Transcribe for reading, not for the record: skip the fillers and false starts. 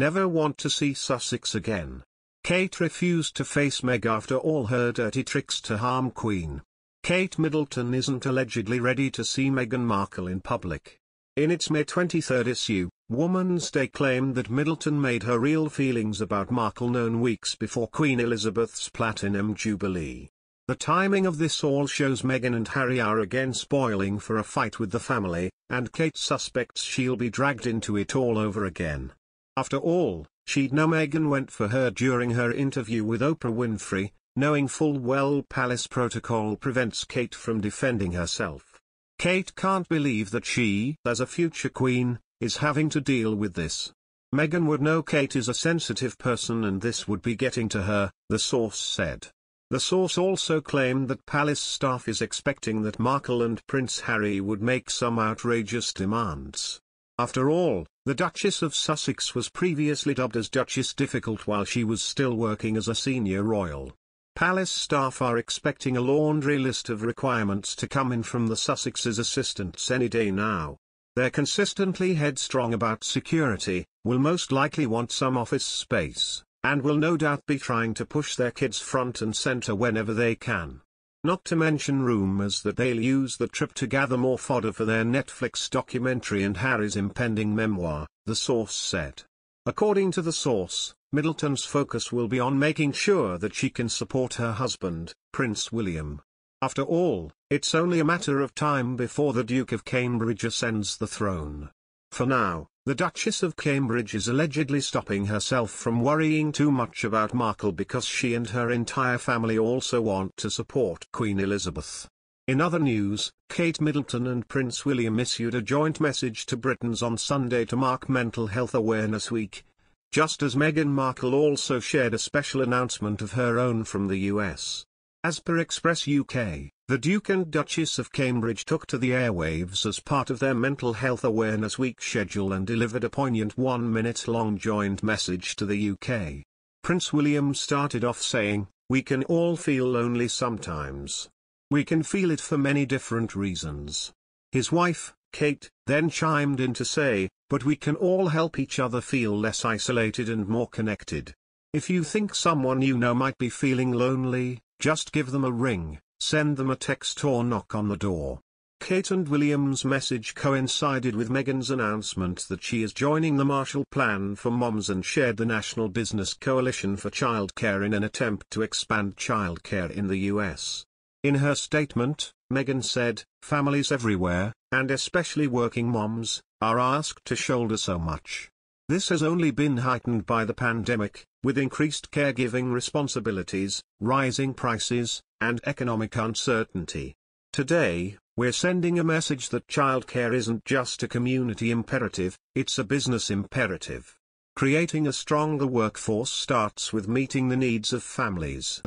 Never want to see Sussex again. Kate refused to face Meg after all her dirty tricks to harm Queen. Kate Middleton isn't allegedly ready to see Meghan Markle in public. In its May 23 issue, Woman's Day claimed that Middleton made her real feelings about Markle known weeks before Queen Elizabeth's Platinum Jubilee. The timing of this all shows Meghan and Harry are again spoiling for a fight with the family, and Kate suspects she'll be dragged into it all over again. After all, she'd know Meghan went for her during her interview with Oprah Winfrey, knowing full well palace protocol prevents Kate from defending herself. Kate can't believe that she, as a future queen, is having to deal with this. Meghan would know Kate is a sensitive person and this would be getting to her, the source said. The source also claimed that palace staff is expecting that Markle and Prince Harry would make some outrageous demands. After all, the Duchess of Sussex was previously dubbed as Duchess Difficult while she was still working as a senior royal. Palace staff are expecting a laundry list of requirements to come in from the Sussex's assistants any day now. They're consistently headstrong about security, will most likely want some office space, and will no doubt be trying to push their kids front and center whenever they can. Not to mention rumors that they'll use the trip to gather more fodder for their Netflix documentary and Harry's impending memoir, the source said. According to the source, Middleton's focus will be on making sure that she can support her husband, Prince William. After all, it's only a matter of time before the Duke of Cambridge ascends the throne. For now, the Duchess of Cambridge is allegedly stopping herself from worrying too much about Markle because she and her entire family also want to support Queen Elizabeth. In other news, Kate Middleton and Prince William issued a joint message to Britons on Sunday to mark Mental Health Awareness Week, just as Meghan Markle also shared a special announcement of her own from the US. As per Express UK, the Duke and Duchess of Cambridge took to the airwaves as part of their Mental Health Awareness Week schedule and delivered a poignant one-minute-long joint message to the UK. Prince William started off saying, "We can all feel lonely sometimes. We can feel it for many different reasons." His wife, Kate, then chimed in to say, "But we can all help each other feel less isolated and more connected. If you think someone you know might be feeling lonely, just give them a ring, send them a text or knock on the door." Kate and William's message coincided with Meghan's announcement that she is joining the Marshall Plan for Moms and shared the National Business Coalition for Childcare in an attempt to expand childcare in the US. In her statement, Meghan said, "Families everywhere, and especially working moms, are asked to shoulder so much. This has only been heightened by the pandemic, with increased caregiving responsibilities, rising prices, and economic uncertainty. Today, we're sending a message that childcare isn't just a community imperative, it's a business imperative. Creating a stronger workforce starts with meeting the needs of families."